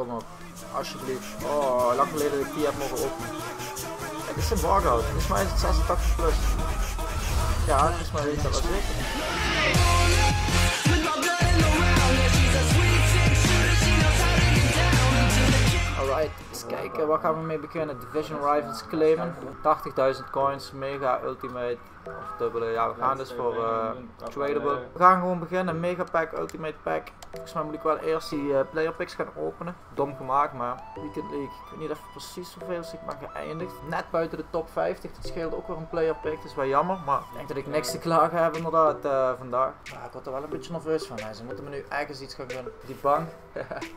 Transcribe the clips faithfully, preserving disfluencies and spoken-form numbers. Kom op. Alsjeblieft. Oh, lang geleden dat ik die heb mogen openen. Het is een workout. Volgens mij is het zesentachtig plus. Ja, het is maar weet dat wel zeker. Alright, eens kijken. Waar gaan we mee beginnen? Division Rivals claimen. tachtigduizend coins. Mega Ultimate. Of dubbele. Ja, we gaan dus voor uh, tradable. We gaan gewoon beginnen. Mega Pack, Ultimate Pack. Volgens mij moet ik wel eerst die uh, player picks gaan openen. Dom gemaakt, maar Weekend League. Ik weet niet even precies hoeveel ik maar geëindigd. Net buiten de top vijftig. Dat scheelde ook weer een player pick. Dat is wel jammer. Maar ik denk dat ik niks te klagen heb inderdaad uh, vandaag. Maar ik word er wel een beetje nerveus van. Hè. Ze moeten me nu ergens iets gaan gunnen. Die bank.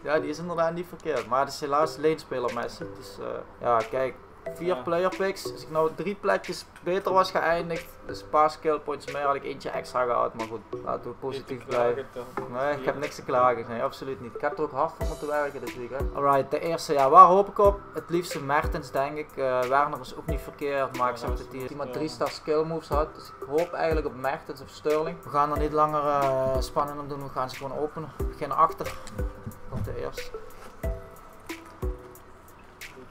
Ja, die is inderdaad niet verkeerd. Maar het is helaas leenspeler mensen. Dus uh, ja, kijk. Vier player picks. Als ik nou drie plekjes beter was geëindigd, dus een paar skill points meer, had ik eentje extra gehad. Maar goed, laten we positief blijven. Nee, ik heb niks te klagen. Nee, absoluut niet. Ik heb er ook hard voor moeten werken dit weekend. Alright, de eerste, ja, waar hoop ik op? Het liefste Mertens, denk ik. Uh, Werner was ook niet verkeerd, maar ik zag dat hij iemand drie star skill moves had. Dus ik hoop eigenlijk op Mertens of Sterling. We gaan er niet langer uh, spannend om doen, we gaan ze gewoon openen. We beginnen achter. Op de eerste.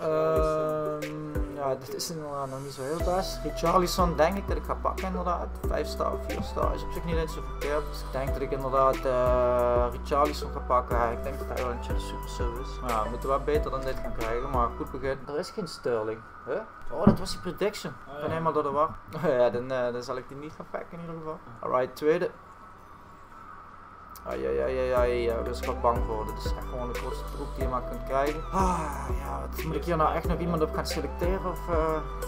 Um, ja, dit is inderdaad nog niet zo heel best. Richarlison denk ik dat ik ga pakken inderdaad. vijf star, vier star is op zich niet eens zo verkeerd. Dus ik denk dat ik inderdaad uh, Richarlison ga pakken. Ja, ik denk dat hij wel een super sub is. Ja, we moeten wel beter dan dit gaan krijgen, maar goed begin. Er is geen Sterling. Huh? Oh, dat was die prediction. Ik ben helemaal door de war. Ja, dan, uh, dan zal ik die niet gaan pakken in ieder geval. Alright, tweede. Ai, ai, ai, ai, daar is ik wel bang voor. Dit is echt gewoon de grootste troep die je maar kunt krijgen. Ah, ja, wat, moet ik hier nou echt nog iemand op gaan selecteren? Of uh,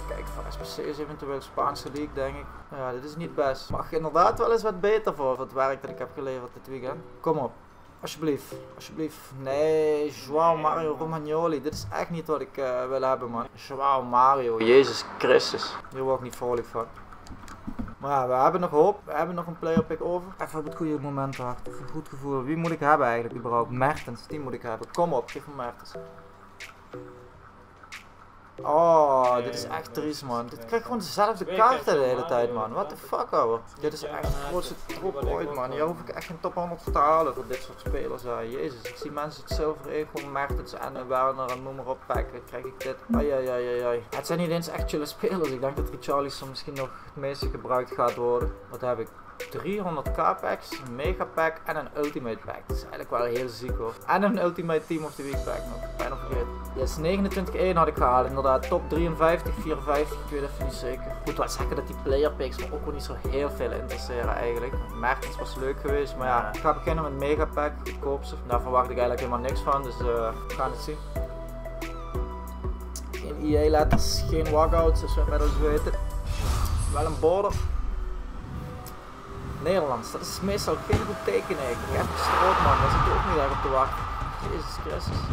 kijk, voor S P C is eventueel Spaanse league, denk ik. Ja, dit is niet best. Mag inderdaad wel eens wat beter voor het werk dat ik heb geleverd dit weekend. Kom op. Alsjeblieft, alsjeblieft. Nee, João Mario, Romagnoli. Dit is echt niet wat ik uh, wil hebben, man. João Mario, Jezus Christus. Hier word ik niet vrolijk van. Maar ja, we hebben nog hoop. We hebben nog een player pick over. Even op het goede moment wachten. Even een goed gevoel. Wie moet ik hebben eigenlijk überhaupt? Mertens, die moet ik hebben. Kom op, geef me Mertens. Oh, dit is echt triest, man. Dit krijgt gewoon dezelfde kaarten de hele tijd, man. What the fuck, ouwe. Dit is echt de grootste troep ooit, man. Hier hoef ik echt geen top honderd te halen voor dit soort spelers. Ja. Jezus, ik zie mensen het zilver ego, Mertens en Werner en noem maar op pakken. Krijg ik dit. Ai, ai, ai, ai. Het zijn niet eens echt chille spelers. Ik denk dat Richarlison misschien nog het meeste gebruikt gaat worden. Wat heb ik? driehonderd k packs, een mega pack en een ultimate pack. Dat is eigenlijk wel heel ziek hoor. En een ultimate team of the week pack nog. Bijna vergeten. Yes, negenentwintig één had ik gehaald inderdaad. Top drieënvijftig, vierenvijftig, ik weet even niet zeker. Goed, laat zeggen dat die player picks me ook wel niet zo heel veel interesseren eigenlijk. Mertens was leuk geweest, maar ja. Ik ga beginnen met mega pack, goedkoopste. Daar verwacht ik eigenlijk helemaal niks van, dus uh, we gaan het zien. Geen I A letters, geen walkouts, zoals we inmiddels weten. Wel een border. Nederlands, dat is meestal geen goed teken eigenlijk. Ik heb een Strootman, daar zit ook niet echt op te wachten. Jezus Christus.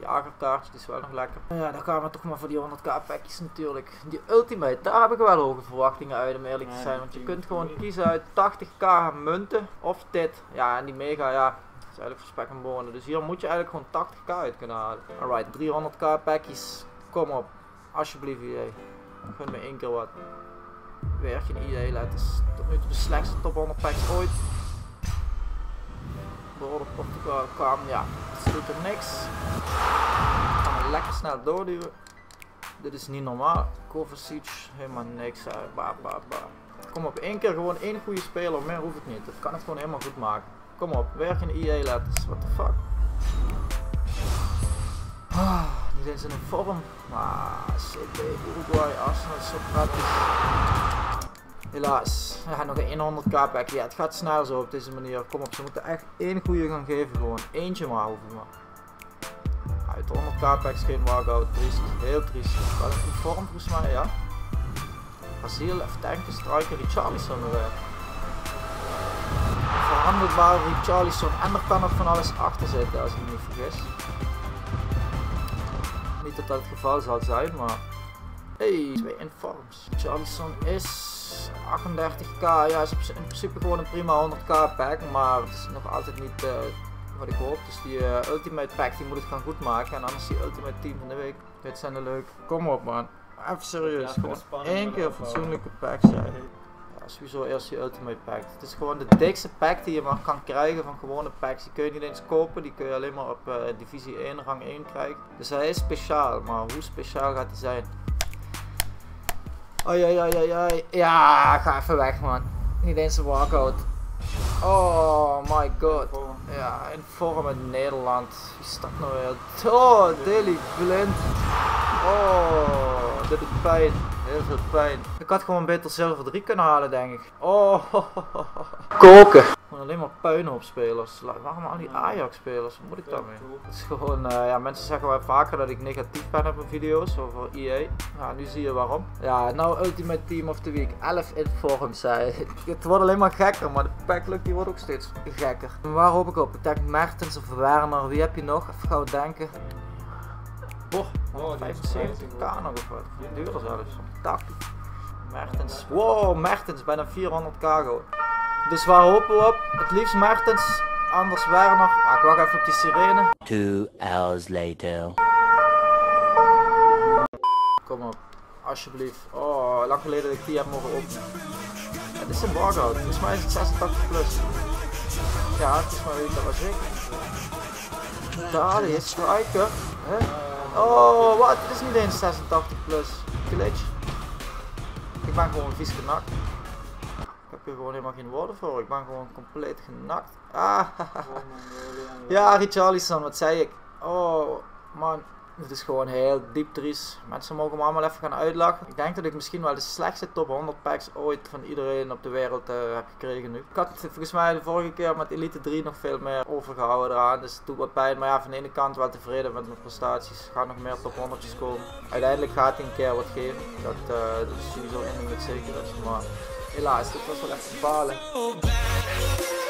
Jagerkaartje, die is wel nog lekker. Ja, dan gaan we toch maar voor die honderd k packjes natuurlijk. Die ultimate, daar heb ik wel hoge verwachtingen uit om eerlijk te zijn. Want je kunt gewoon kiezen uit tachtig k munten of dit. Ja, en die mega, ja. Dat is eigenlijk voor spek en bonen. Dus hier moet je eigenlijk gewoon tachtig k uit kunnen halen. Alright, driehonderd k packjes. Kom op. Alsjeblieft, I A. Gun me één keer wat. Weer geen I A letters. Tot nu toe de slechtste top honderd packs ooit. Border Portugal kwam, ja, het doet er niks. Gaan we lekker snel doorduwen. Dit is niet normaal. Kovacic, helemaal niks uit. Ba, ba, ba. Kom op, één keer gewoon één goede speler, meer hoeft het niet. Dat kan het gewoon helemaal goed maken. Kom op, weer geen I A letters. What the fuck. Ah, niet eens in een vorm. Maar C B, Uruguay, Arsenal, zo praktisch. Helaas, ja, nog een honderd k pack. Ja, het gaat snel zo op deze manier. Kom op, ze moeten echt één goede gaan geven gewoon. Eentje maar hoef ik maar. Uit de honderd k packs geen walkout, triest. Heel triest. Wel een goed vorm volgens mij, ja. Brazil, F-Tank, Striker, Richarlison erbij. Verhandelbare Richarlison en er kan nog van alles achter zitten als ik me niet vergis. Niet dat dat het geval zal zijn, maar... Hey, twee informs. Richarlison is... achtendertig k, ja, is in principe gewoon een prima honderd k pack, maar het is nog altijd niet uh, wat ik hoop. Dus die uh, ultimate pack die moet het gaan goed maken en anders die ultimate team van de week. Dit zijn er leuk. Kom op man, even serieus, ja, gewoon één keer fatsoenlijke packs zijn. Ja. als je zo eerst je ultimate pack. Het is gewoon de dikste pack die je maar kan krijgen van gewone packs. Die kun je niet eens kopen, die kun je alleen maar op uh, divisie één, rang één krijgen. Dus hij is speciaal, maar hoe speciaal gaat hij zijn? Oei, oei, oei, oei. Ja, ga even weg, man. Niet eens een walkout. Oh my god. Ja, in vorm in Nederland. Wie staat nou weer? Oh, Deli Blend. Oh, dit doet pijn. Heel veel pijn. Ik had gewoon beter zilver drie kunnen halen, denk ik. Oh, koken. Gewoon alleen maar puinen op spelers. Waarom al die Ajax-spelers? Wat moet ik daarmee? Het is gewoon, uh, ja, mensen zeggen wel vaker dat ik negatief ben op mijn video's over E A. Ja, nu zie je waarom. Ja, nou Ultimate Team of the Week. elf in vorm, zei. Het wordt alleen maar gekker, maar de packluck die wordt ook steeds gekker. En waar hoop ik op? Ik denk Mertens of Werner. Wie heb je nog? Even gauw denken. Boah, honderdvijfenzeventig k nog of wat. Duurder zelfs. Tak. Mertens. Wow, Mertens. Bijna vierhonderd k gewoon. Dus waar hopen we op? Het liefst Martins, anders Werner. Ah, ik wacht even op die sirene. Two hours later. Kom op, alsjeblieft. Oh, lang geleden dat ik die heb mogen openen. Het is een walkout, volgens mij is het zesentachtig plus. Ja, het is maar weer dat was ik. Daar is striker. Huh? Oh, wat? Het is niet eens zesentachtig plus. Glitch. Ik ben gewoon vies genakt. Ik heb hier gewoon helemaal geen woorden voor, ik ben gewoon compleet genakt. Ah, ja, Richarlison, wat zei ik? Oh, man, het is gewoon heel diep triest. Mensen mogen me allemaal even gaan uitlachen. Ik denk dat ik misschien wel de slechtste top honderd packs ooit van iedereen op de wereld uh, heb gekregen nu. Ik had volgens mij de vorige keer met Elite drie nog veel meer overgehouden eraan, dus het doet wat pijn. Maar ja, van de ene kant wel tevreden met mijn prestaties. Er gaan nog meer top honderdjes komen. Uiteindelijk gaat hij een keer wat geven. Dat, uh, dat is sowieso één ding dat zeker is, maar... Helaas, dit was wel echt balen.